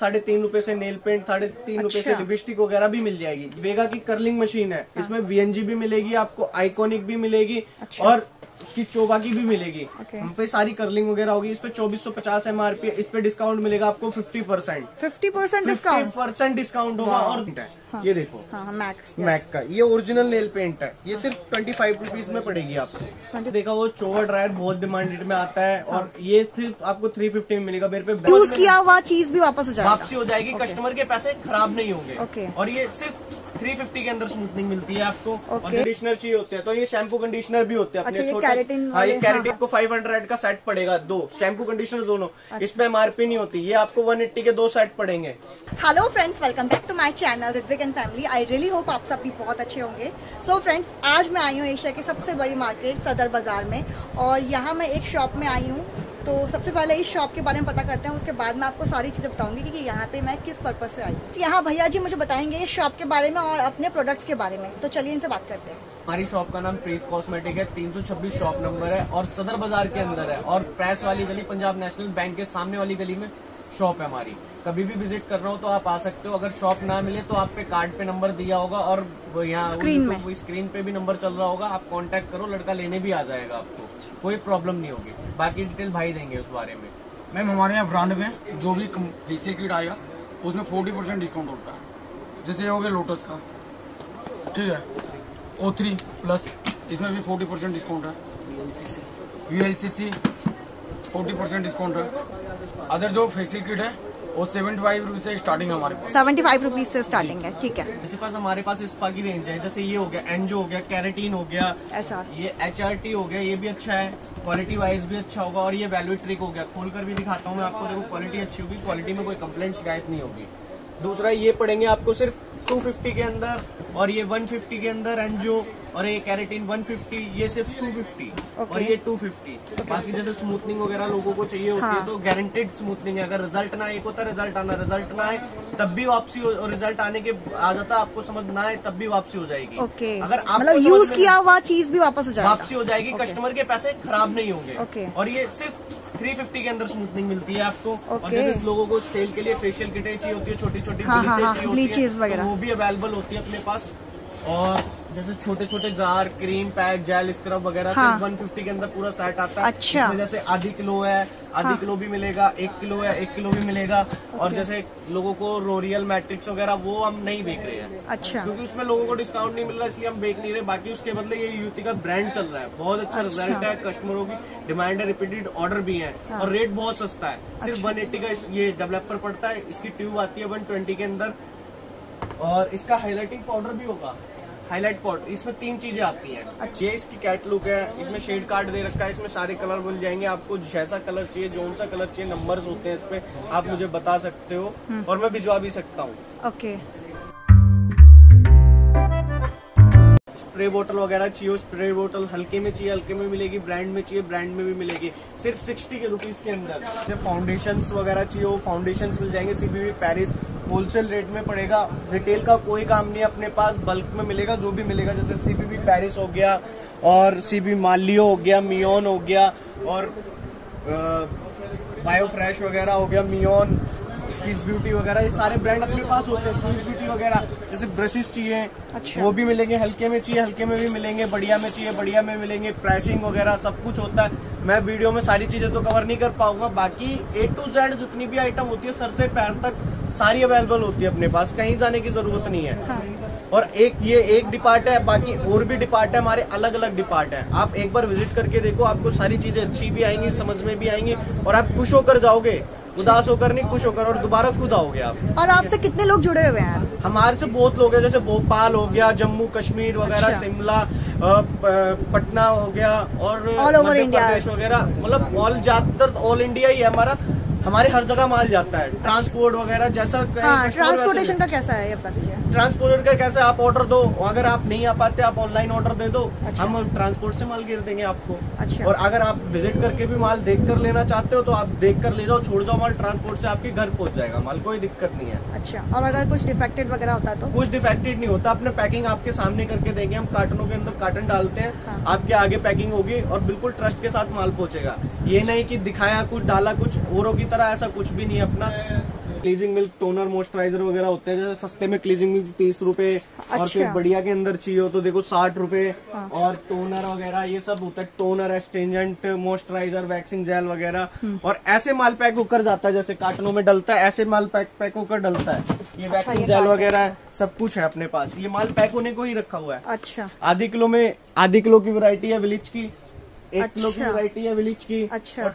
₹3.5 से nail paint, ₹3.5 से lipstick वगैरह भी मिल जाएगी। वेगा की कर्लिंग मशीन है, इसमें VNG भी मिलेगी आपको, आइकॉनिक भी मिलेगी और उसकी चोबा की भी मिलेगी। हम पे सारी कर्लिंग वगैरह होगी। इस पे 2450 MRP है, इस पे डिस्काउंट मिलेगा आपको 50% डिस्काउंट होगा। और ये देखो मैक का ये ओरिजिनल नेल पेंट है, ये सिर्फ ₹25 में पड़ेगी आपको। देखा वो चोबा ड्रायर बहुत डिमांडेड में आता है और ये सिर्फ आपको ₹350 में मिलेगा। मेरे पे यूज किया हुआ चीज भी वापसी हो जाएगी, कस्टमर के पैसे खराब नहीं होंगे। और ये सिर्फ 350 के अंदर स्मूथनिंग मिलती है आपको। कंडीशनर चाहिए होते हैं तो ये शैम्पू कंडीशनर भी होते हैं। कैरेटिन को 500 का सेट पड़ेगा, 2 शैम्पू कंडीशनर दोनों। इसमें MRP नहीं होती, ये आपको 180 के 2 सेट पड़ेंगे। Hello friends, welcome back to my channel Ritik and family. I really hope आप सब भी बहुत अच्छे होंगे। सो फ्रेंड्स, आज मैं आई हूँ एशिया की सबसे बड़ी मार्केट सदर बाजार में और यहाँ मैं एक शॉप में आई हूँ। तो सबसे पहले इस शॉप के बारे में पता करते हैं, उसके बाद मैं आपको सारी चीज़ें बताऊंगी कि यहाँ पे मैं किस पर्पज़ से आई। यहाँ भैया जी मुझे बताएंगे इस शॉप के बारे में और अपने प्रोडक्ट्स के बारे में, तो चलिए इनसे बात करते हैं। हमारी शॉप का नाम प्रीत कॉस्मेटिक है, 326 शॉप नंबर है और सदर बाजार के अंदर है। और प्रेस वाली गली, पंजाब नेशनल बैंक के सामने वाली गली में शॉप है हमारी। कभी भी विजिट कर रहे हो तो आप आ सकते हो। अगर शॉप ना मिले तो आप पे कार्ड पे नंबर दिया होगा और यहाँ स्क्रीन पे भी नंबर चल रहा होगा, आप कांटेक्ट करो, लड़का लेने भी आ जाएगा आपको, कोई प्रॉब्लम नहीं होगी। बाकी डिटेल भाई देंगे उस बारे में। मैम, हमारे यहाँ ब्रांड में जो भी हिस्से किट आएगा उसमें 40% डिस्काउंट होता है। जैसे हो गया लोटस का, ठीक है, O3+ इसमें भी 40% डिस्काउंट है। VLCC 40% डिस्काउंट है। अदर जो फेसियल किट है वो 75 रुपीज से स्टार्टिंग है हमारे पास। 75 रुपीज से स्टार्टिंग है, ठीक है। इसके पास हमारे पास स्पा की रेंज है, जैसे ये हो गया एंजो, हो गया केराटिन, हो गया ये HRTE हो गया। ये भी अच्छा है, क्वालिटी वाइज भी अच्छा होगा। और ये वैल्यू ट्रिक हो गया, खोलकर भी दिखाता हूँ मैं आपको। देखो क्वालिटी अच्छी होगी, क्वालिटी में कोई कंप्लेंट शिकायत नहीं होगी। दूसरा ये पड़ेंगे आपको सिर्फ 250 के अंदर और ये 150 के अंदर एंजो, और ये केराटिन 150, ये सिर्फ 250 और ये 250। बाकी जैसे स्मूथनिंग वगैरह लोगों को चाहिए होती है तो गारंटेड स्मूथनिंग है। अगर रिजल्ट ना आए, एक होता है रिजल्ट ना आए तब भी वापसी, और रिजल्ट आने के आ जाता, आपको समझ ना आए तब भी वापसी हो जाएगी। अगर आप यूज किया हुआ चीज भी वापसी हो जाएगी, कस्टमर के पैसे खराब नहीं होंगे। और ये सिर्फ 350 के अंदर स्मूथनिंग मिलती है आपको। और जैसे लोगों को सेल के लिए फेशियल किटें चाहिए होती है, छोटी छोटी ब्लीचेज वगैरह, वो भी अवेलेबल होती है अपने पास। और जैसे छोटे छोटे jar, cream pack, gel, scrub वगैरह, सिर्फ 150 के अंदर पूरा सेट आता है। अच्छा। इसमें जैसे आधी किलो भी मिलेगा, 1 किलो भी मिलेगा। और जैसे लोगों को रोरियल मैट्रिक्स वगैरह वो हम नहीं बेच रहे हैं। अच्छा। क्योंकि उसमें लोगों को डिस्काउंट नहीं मिल रहा, इसलिए हम बेच नहीं रहे। बाकी उसके बदले ये युतिका ब्रांड चल रहा है, बहुत अच्छा रिजल्ट है, कस्टमरों की डिमांड है, रिपीटेड ऑर्डर भी है और रेट बहुत सस्ता है। सिर्फ 180 का ये डेवलपर पड़ता है, इसकी ट्यूब आती है 120 के अंदर। और इसका हाईलाइटिंग पाउडर भी होगा, हाईलाइट पाउडर, इसमें 3 चीजें आती हैं। अच्छा। ये इसकी कैटलुक है, इसमें शेड कार्ड दे रखा है, इसमें सारे कलर मिल जाएंगे आपको, जैसा कलर चाहिए, जोन सा कलर चाहिए, नंबर्स होते हैं इसमें, आप मुझे बता सकते हो और मैं भिजवा भी सकता हूँ। ओके। स्प्रे बोतल वगैरह चाहिए, स्प्रे बोतल हल्के में चाहिए, हल्के में मिलेगी, ब्रांड में चाहिए, ब्रांड में भी मिलेगी, सिर्फ 60 रुपीज के अंदर। जैसे फाउंडेशन वगैरह चाहिए हो, फाउंडेशन मिल जाएंगे CBB पैरिस, होलसेल रेट में पड़ेगा। रिटेल का कोई काम नहीं, अपने पास बल्क में मिलेगा जो भी मिलेगा। जैसे CBB पैरिस हो गया और CB मालियो हो गया, मियोन हो गया और बायो फ्रेश वगैरह हो गया, मियोन किस ब्यूटी वगैरह, ये सारे ब्रांड अपने पास होते हैं। सूज ब्यूटी वगैरह, जैसे ब्रशेस चाहिए। अच्छा। वो भी मिलेंगे, हल्के में चाहिए हल्के में भी मिलेंगे, बढ़िया में चाहिए बढ़िया में मिलेंगे, प्राइसिंग वगैरह सब कुछ होता है। मैं वीडियो में सारी चीजें तो कवर नहीं कर पाऊंगा, बाकी A to Z जितनी भी आइटम होती है, सर से पैर तक सारी अवेलेबल होती है अपने पास, कहीं जाने की जरूरत नहीं है। हाँ। और ये एक डिपार्ट है, बाकी और भी डिपार्ट है हमारे, अलग अलग डिपार्ट है। आप एक बार विजिट करके देखो, आपको सारी चीजें अच्छी भी आएंगी, समझ में भी आएंगी और आप खुश होकर जाओगे, उदास होकर नहीं, खुश होकर, और दोबारा खुद आओगे आप। और आपसे कितने लोग जुड़े हुए हैं? हमारे से बहुत लोग हैं, जैसे भोपाल हो गया, जम्मू कश्मीर वगैरह। अच्छा। शिमला, पटना हो गया और मध्य प्रदेश वगैरह, मतलब ज्यादातर ऑल इंडिया ही है हमारा। हमारे हर जगह माल जाता है। ट्रांसपोर्ट वगैरह जैसा, ट्रांसपोर्टेशन का कैसा है? ट्रांसपोर्ट का कैसा, आप ऑर्डर दो, अगर आप नहीं आ पाते आप ऑनलाइन ऑर्डर दे दो। अच्छा। हम ट्रांसपोर्ट से माल गिर देंगे आपको। अच्छा। और अगर आप विजिट करके भी माल देख कर लेना चाहते हो तो आप देख कर ले जाओ, छोड़ जाओ माल, ट्रांसपोर्ट से आपके घर पहुँच जाएगा माल, कोई दिक्कत नहीं है। अच्छा। और अगर कुछ डिफेक्टेड वगैरह होता तो? कुछ डिफेक्टेड नहीं होता, अपने पैकिंग आपके सामने करके देंगे हम। कार्टनों के अंदर कार्टन डालते हैं, आपके आगे पैकिंग होगी और बिल्कुल ट्रस्ट के साथ माल पहुँचेगा। ये नहीं की दिखाया कुछ, डाला कुछ, औरों तरह, ऐसा कुछ भी नहीं। अपना क्लीजिंग मिल्क टोनर मॉइस्चराइजर वगैरह होते हैं, जैसे सस्ते में क्लीजिंग मिल्क 30 रूपये और फिर बढ़िया के अंदर चाहिए हो तो देखो 60 रूपये। और टोनर वगैरह ये सब होता है, toner, astringent, moisturiser, waxing gel वगैरह। और ऐसे माल पैक होकर जाता है, जैसे कार्टनों में डलता है ऐसे माल पैक होकर डलता है। ये वैक्सिंग जेल वगैरह सब कुछ है अपने पास, ये माल पैक होने को ही रखा हुआ है। अच्छा, आधी किलो की वैरायटी है विलेज की, 1 किलो की वैरायटी है विलेज की। अच्छा,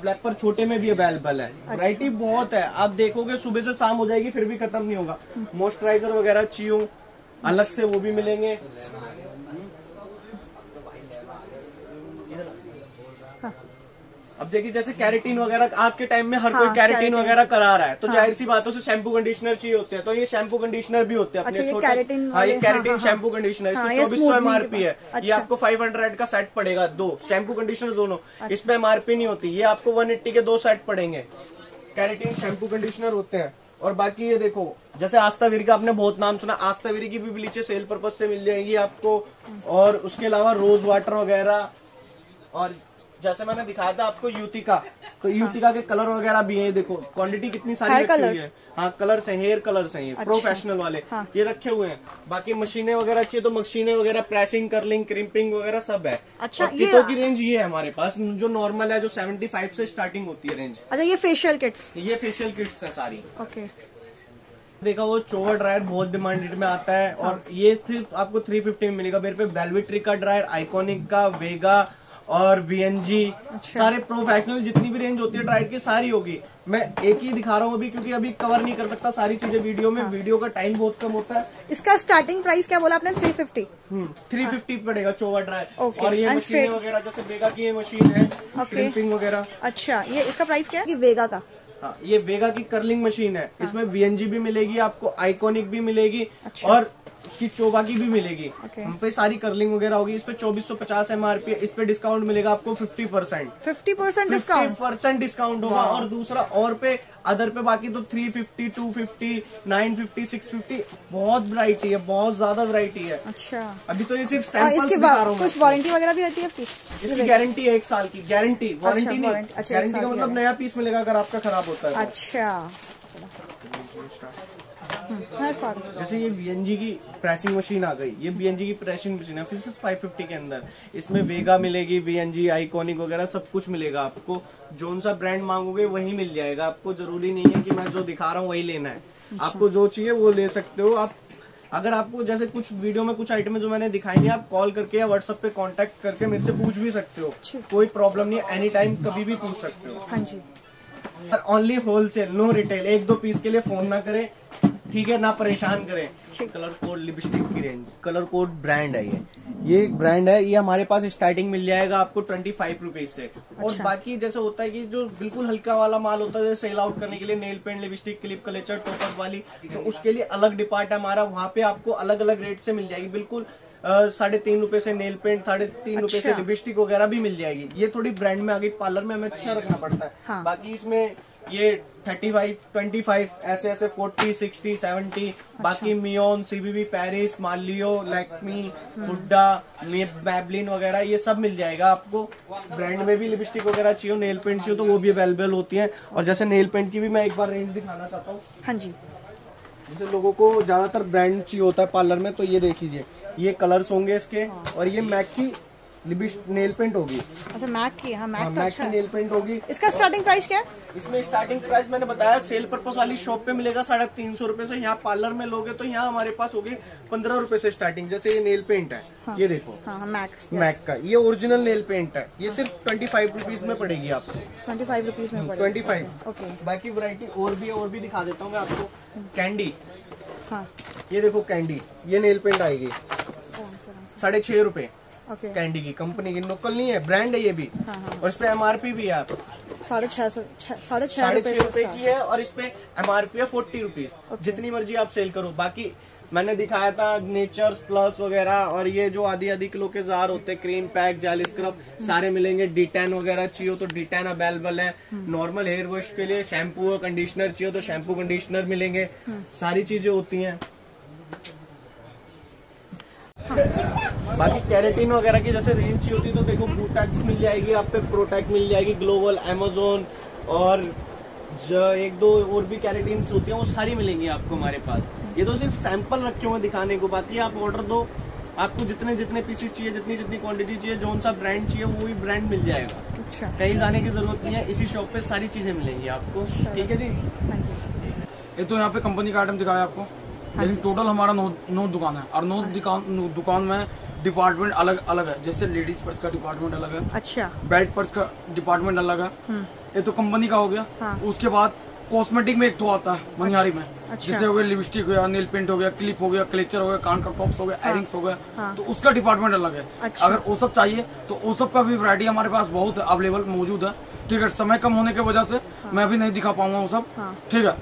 ब्लैक पर छोटे में भी अवेलेबल है, वैरायटी अच्छा। बहुत है, आप देखोगे सुबह से शाम हो जाएगी फिर भी खत्म नहीं होगा। मॉइस्चराइजर वगैरह चाहिए अलग से वो भी मिलेंगे। अब देखिए जैसे केराटिन वगैरह आज के टाइम में हर कोई केराटिन वगैरह करा रहा है, तो जाहिर सी बातों से शैम्पू कंडीशनर चाहिए होते हैं, तो ये शैम्पू कंडीशनर भी होते हैं अपने। ये केराटिन शैम्पू कंडीशनर, इसमें 2400 MRP है। ये आपको 500 का सेट पड़ेगा, 2 शैम्पू कंडीशनर दोनों, इसमें MRP नहीं होती। ये आपको 180 के 2 सेट पड़ेंगे, केराटिन शैम्पू कंडीशनर होते हैं। और बाकी ये देखो जैसे आस्थावीर का आपने बहुत नाम सुना, आस्थावीर की भी ब्लीचे सेल पर्पज से मिल जाएंगी आपको। और उसके अलावा रोज वाटर वगैरह, और जैसे मैंने दिखाया था आपको युतिका, तो युतिका के कलर वगैरह भी है। देखो क्वांटिटी कितनी सारी रखी हुई है। हाँ, कलर्स हैं, हेयर कलर्स हैं ये, अच्छा। प्रोफेशनल वाले ये रखे हुए हैं। बाकी मशीनें वगैरह चाहिए तो मशीनें वगैरह, प्रेसिंग, कर्लिंग, क्रिम्पिंग वगैरह सब है। अच्छा, किटों की रेंज ये है हमारे पास, जो नॉर्मल है, जो 75 से स्टार्टिंग होती है रेंज। अच्छा, ये फेशियल किट्स, ये फेशियल किट्स है सारी। ओके, देखा वो चोवा ड्रायर बहुत डिमांडेड में आता है, और ये सिर्फ आपको 350 में मिलेगा। मेरे पे वेलवेट्री का ड्रायर, आइकॉनिक का, वेगा और VNG, अच्छा। सारे प्रोफेशनल जितनी भी रेंज होती है ड्राइड की सारी होगी। मैं एक ही दिखा रहा हूँ अभी, क्योंकि अभी कवर नहीं कर सकता सारी चीजें वीडियो में। हाँ। वीडियो का टाइम बहुत कम होता है। इसका स्टार्टिंग प्राइस क्या बोला आपने? 350। 350 पड़ेगा चोवा ड्रायर। और ये मशीन वगैरह जैसे वेगा की ये मशीन है, क्रिम्पिंग वगैरह। अच्छा, ये इसका प्राइस क्या है? वेगा का, हाँ, ये वेगा की कर्लिंग मशीन है। इसमें VNG भी मिलेगी आपको, आइकॉनिक भी मिलेगी और उसकी चोबा की भी मिलेगी। हम पे सारी कर्लिंग वगैरह होगी। इस पे 2450 MRP है। इस पे डिस्काउंट मिलेगा आपको 50%। 50% डिस्काउंट, 50% डिस्काउंट होगा। और दूसरा और पे अदर पे बाकी तो 350, 250, 950, 650 बहुत वैरायटी है, बहुत ज्यादा वैरायटी है। अच्छा, अभी तो ये सिर्फ सैंपल्स दिखा रहा हूं। कुछ वारंटी वगैरह भी रहती है इसकी? इसकी गारंटी है 1 साल की गारंटी, वारंटी नहीं। गारंटी का मतलब नया पीस मिलेगा अगर आपका खराब होता है। अच्छा, जैसे ये VNG की प्रेसिंग मशीन आ गई, ये VNG की प्रेसिंग मशीन है फिर सिर्फ 550 के अंदर। इसमें वेगा मिलेगी, VNG, आइकॉनिक वगैरह सब कुछ मिलेगा आपको। जोन सा ब्रांड मांगोगे वही मिल जाएगा आपको। जरूरी नहीं है कि मैं जो दिखा रहा हूँ वही लेना है। आपको जो चाहिए वो ले सकते हो आप। अगर आपको जैसे कुछ वीडियो में कुछ आइटम जो मैंने दिखाई नहीं, आप कॉल करके या व्हाट्सएप पे कॉन्टेक्ट करके मेरे से पूछ भी सकते हो, कोई प्रॉब्लम नहीं है। एनी टाइम कभी भी पूछ सकते हो। हाँ जी, पर only wholesale, no retail. 1-2 piece के लिए फोन ना करें, ठीक है, ना परेशान करें। कलर कोड लिपस्टिक की रेंज, कलर कोड ब्रांड है ये ब्रांड है। ये हमारे पास स्टार्टिंग मिल जाएगा आपको 25 रुपीज से। अच्छा। और बाकी जैसे होता है कि जो बिल्कुल हल्का वाला माल होता है, जैसे सेल आउट करने के लिए nail paint, lipstick, clip clutcher, top up वाली, तो उसके लिए अलग डिपार्ट है हमारा। वहाँ पे आपको अलग अलग रेट से मिल जाएगी। बिल्कुल 3.5 रुपए से नेल पेंट, 3.5 रुपए से लिपस्टिक वगैरह भी मिल जाएगी। ये थोड़ी ब्रांड में आ गई, पार्लर में हमें अच्छा रखना पड़ता है। हाँ। बाकी इसमें ये 35, 25 ऐसे 40, 60, 70। बाकी मियोन, CBB पैरिस, मालियो, लैक्मी, हुडा, बैबलिन वगैरह ये सब मिल जाएगा आपको। ब्रांड में भी लिपस्टिक वगैरह चाहिए, नेल पेंट चाहिए तो वो भी अवेलेबल होती है। और जैसे नेल पेंट की भी मैं एक बार रेंज दिखाना चाहता हूँ। हाँ जी, जैसे लोगों को ज्यादातर ब्रांड चाहिए होता है पार्लर में, तो ये देख लीजिए, ये कलर्स होंगे इसके। और ये MAC की लिपस्टिक नेल पेंट होगी। अच्छा, MAC की। हाँ, MAC तो अच्छा है। नेल पेंट होगी। इसका स्टार्टिंग प्राइस क्या है? इसमें स्टार्टिंग प्राइस मैंने बताया, सेल पर्पस वाली शॉप पे मिलेगा 350 रूपये से। यहाँ पार्लर में लोगे तो यहाँ हमारे पास होगी 15 रूपये से स्टार्टिंग। जैसे ये नेल पेंट है। हाँ, ये देखो। हाँ, MAC का ये ओरिजिनल नेल पेंट है। ये सिर्फ 25 रुपीज में पड़ेगी आपको। 25 रुपीज में 25। ओके, बाकी वैरायटी और भी दिखा देता हूँ मैं आपको। कैंडी, हाँ, ये देखो कैंडी, ये नेल पेंट आएगी 6.5 रुपए। कैंडी की कंपनी की, लोकल नहीं है, ब्रांड है ये भी। हाँ, हाँ। और इस पे MRP भी है आप 6.5 रुपए की है। और इस पे MRP है 40 रुपीज। जितनी मर्जी आप सेल करो। बाकी मैंने दिखाया था नेचर्स प्लस वगैरह, और ये जो आधी किलो के जार होते हैं, क्रीम पैक, जेल स्क्रब सारे मिलेंगे। D10 वगैरह चाहिए तो D10 अवेलेबल है। नॉर्मल हेयर वॉश के लिए शैम्पू और कंडीशनर चाहिए तो शैम्पू कंडीशनर मिलेंगे। सारी चीजें होती है। बाकी केराटिन वगैरह की जैसे रेंज चाहिए होती है तो देखो बोटॉक्स मिल जाएगी आप पे, प्रोटेक्ट मिल जाएगी, ग्लोबल, अमेज़न और जो एक दो और भी केराटिन्स होती हैं वो सारी मिलेंगी आपको हमारे पास। ये तो सिर्फ सैंपल रखे हुए दिखाने को, बाकी आप ऑर्डर दो, आपको जितने जितने पीसेस चाहिए, जितनी जितनी क्वांटिटी चाहिए, जो सा ब्रांड चाहिए वो भी ब्रांड मिल जाएगा। अच्छा, कहीं जाने की जरूरत नहीं है, इसी शॉप पे सारी चीजें मिलेंगी आपको। ठीक है जी, ये तो यहाँ पे कंपनी का आइटम दिखाया आपको, लेकिन टोटल हमारा 9 दुकान है और 9 दुकान में डिपार्टमेंट अलग अलग है। जैसे लेडीज पर्स का डिपार्टमेंट अलग है, अच्छा, बेल्ट पर्स का डिपार्टमेंट अलग है, ये तो कंपनी का हो गया। हाँ। उसके बाद कॉस्मेटिक में एक तो आता है मनिहारी में, अच्छा। जैसे हो गया लिपस्टिक हो गया, नेल पेंट हो गया, क्लिप हो गया, क्लेचर हो गया, कान का टॉप्स हो गया, एयरिंग्स हो गया। हाँ। तो उसका डिपार्टमेंट अलग है। अच्छा। अगर वो सब चाहिए तो वो सब का भी वैरायटी हमारे पास बहुत अवेलेबल मौजूद है। ठीक है, समय कम होने की वजह से मैं भी नहीं दिखा पाऊंगा वो सब। ठीक है,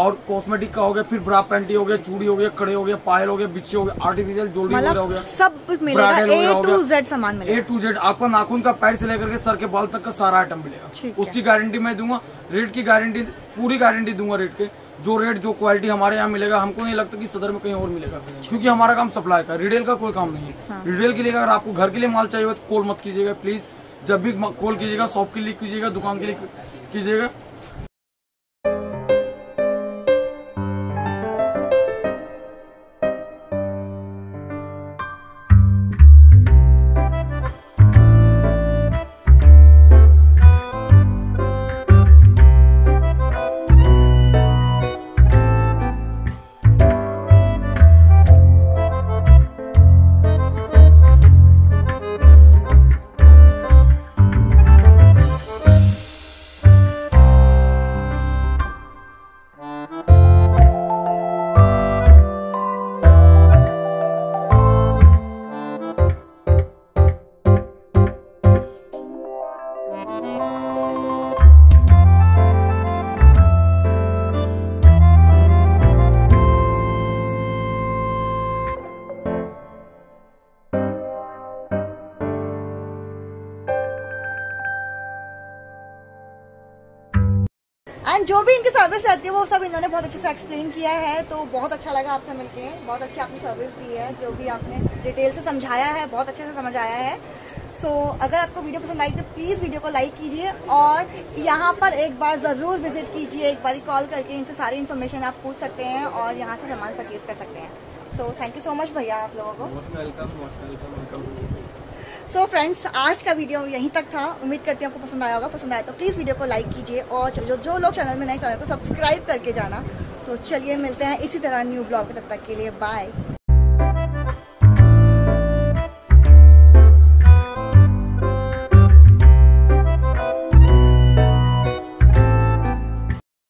और कॉस्मेटिक का हो गया, फिर ब्रा पैंटी हो गया, चूड़ी हो गया, कड़े हो गया, पायल हो गया, बिच्छे हो गया, आर्टिफिशियल ज्वेलरी हो गया, सब कुछ मिलेगा। A to Z सामान मिलेगा, A to Z। आपका नाखून का पैर से लेकर के सर के बाल तक का सारा आइटम मिलेगा। उसकी गारंटी मैं दूंगा, रेट की गारंटी, पूरी गारंटी दूंगा। रेट के जो रेट जो क्वालिटी हमारे यहाँ मिलेगा, हमको नहीं लगता कि सदर में कहीं और मिलेगा, क्योंकि हमारा काम सप्लाई का, रिटेल का कोई काम नहीं है। रिटेल के लिए अगर आपको घर के लिए माल चाहिए तो कॉल मत कीजिएगा प्लीज, जब भी कॉल कीजिएगा शॉप के लिए कीजिएगा, दुकान के लिए कीजिएगा। जो भी इनकी सर्विस रहती है वो सब इन्होंने बहुत अच्छे से एक्सप्लेन किया है, तो बहुत अच्छा लगा आपसे मिलके। बहुत अच्छी आपने सर्विस दी है, जो भी आपने डिटेल से समझाया है बहुत अच्छे से समझ आया है। सो अगर आपको वीडियो पसंद आई तो प्लीज वीडियो को लाइक कीजिए और यहाँ पर एक बार जरूर विजिट कीजिए। एक बार कॉल करके इनसे सारी इन्फॉर्मेशन आप पूछ सकते हैं और यहाँ से सामान परचेज कर सकते हैं। So thank you so much भैया, आप लोगों को मोस्ट वेलकम, सो फ्रेंड्स, आज का वीडियो यहीं तक था। उम्मीद करती हूँ आपको पसंद आया होगा। पसंद आया तो प्लीज़ वीडियो को लाइक कीजिए और जो लोग चैनल में नए, चैनल को सब्सक्राइब करके जाना। तो चलिए मिलते हैं इसी तरह न्यू ब्लॉग, तब तक के लिए बाय।